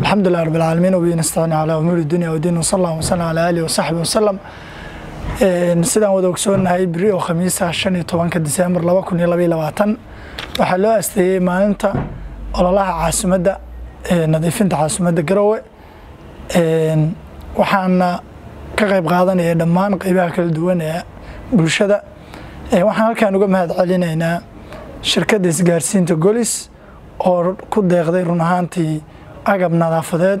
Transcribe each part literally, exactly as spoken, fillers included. الحمد لله رب العالمين وبه نستعين على امور الدنيا والدين وصلى الله وسلم على اله وصحبه وسلم. ان سيدان wada ogsoonnahay biri oo khamiisa shan iyo tobanka Diseembar laba kun iyo laba iyo labaatan waxa loo asteeyay maalinta ololaha caasimadda ee nadiifinta caasimadda Garowe. een waxaana ka qayb qaadanaya dhammaan qaybaha kala duwan ee bulshada. waxaan halkaan uga mahad celinaynaa shirkadda isgaarsiinta Golis oo ku deeqday run ahaantii agab nadaafadeed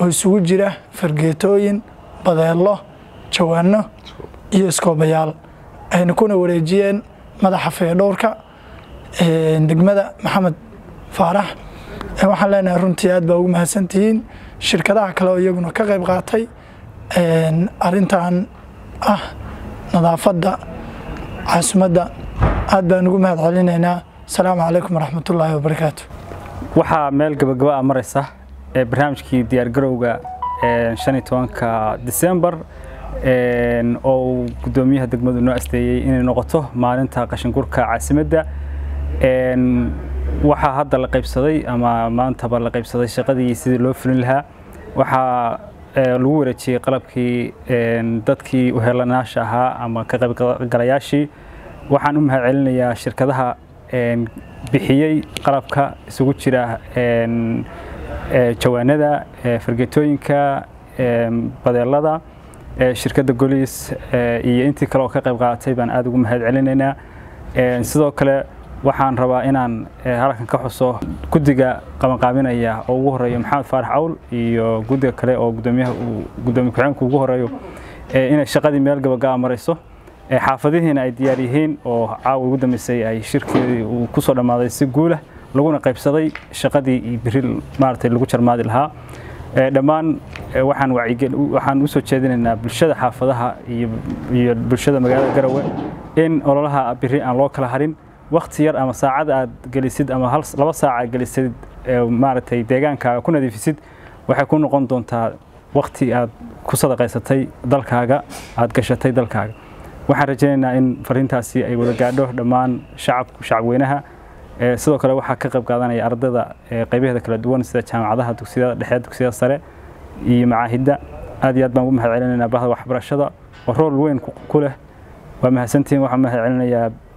oo isugu jira fargeetooyin, badeelo, jawaano iyo iskoobayaal ayna kuna wareejiyeen madaxa feedhoorka ee degmada Maxamed Faarax. waxaan leenahay runtii aad baa ugu mahadsantihiin shirkadaha kale oo iyaguna ka qayb qaatay een arintan ah nadaafadda caasimadda. aad baan ugu mahad celinaynaa. السلام عليكم ورحمة الله وبركاته. وحا ميل قبقباء مريسة برنامجكي ديار قروغة شانيتوانكا ديسمبر او قدوميها دقمدو نوعستي إني نغطوه مالنتا قشنقوركا عاسمدة. وحا هادا لقيب صدي اما مالنتا باللقيب صدي شاقدي يسيدي لوفرين لها. وحا لوريتشي قلبكي دادكي وهيلاناشاها اما كقب قرياشي. وحان امها علنيا شركتها een bixiyay qalabka isugu jira een ee jawaanada ee fargeetooyinka ee badeelada ee shirkadda Golis iyo intii kale oo ka qayb qaatay baan aad ugu mahad celinaynaa. een sidoo kale waxaan rabaa inaan halkan ka xuso gudiga qabanqaabinaya oo ugu horeeyo Maxamed Faarax Awl iyo gudiga kale oo gudoomiyaha gudoomiye ku-xigeenka ugu horeeyo inay shaqadii meel gabagaab marayso. xaafadihiina ay diyaar yihiin oo caawa ugu dambeysay ay shirkii uu ku soo dhamaaday si guulah laguna qaybsaday shaqadii iyo biril maartay lagu jarmaadi lahaa. dhammaan waxaan wacyigelin waxaan u soo jeedinaynaa bulshada xaafadaha iyo bulshada magaalada Garowe in ololaha biri aan loo kala harin. waqti yar ama saacad aad galisid ama hal laba saac galisid maartay deegaankaaga ku nadiifisid waxay ku noqon doontaa waqti aad ku sadaqaysatay dalkaaga aad gashatay dalkaaga. waxaan rajaynaynaa in farintaasi ay wada gaadho dhammaan shacabka shacweynaha. sidoo kale waxaa ka qayb qaadanaya ardayda qaybaha kala duwan sida jaamacadaha, dugsiyada dhexe, dugsiyada sare iyo macaahida. aad iyo aad baan ugu mahad celinaynaa bahda waxbarashada oo rol weyn ku leh. waa mahadsantiin. waxaan mahad celinayaa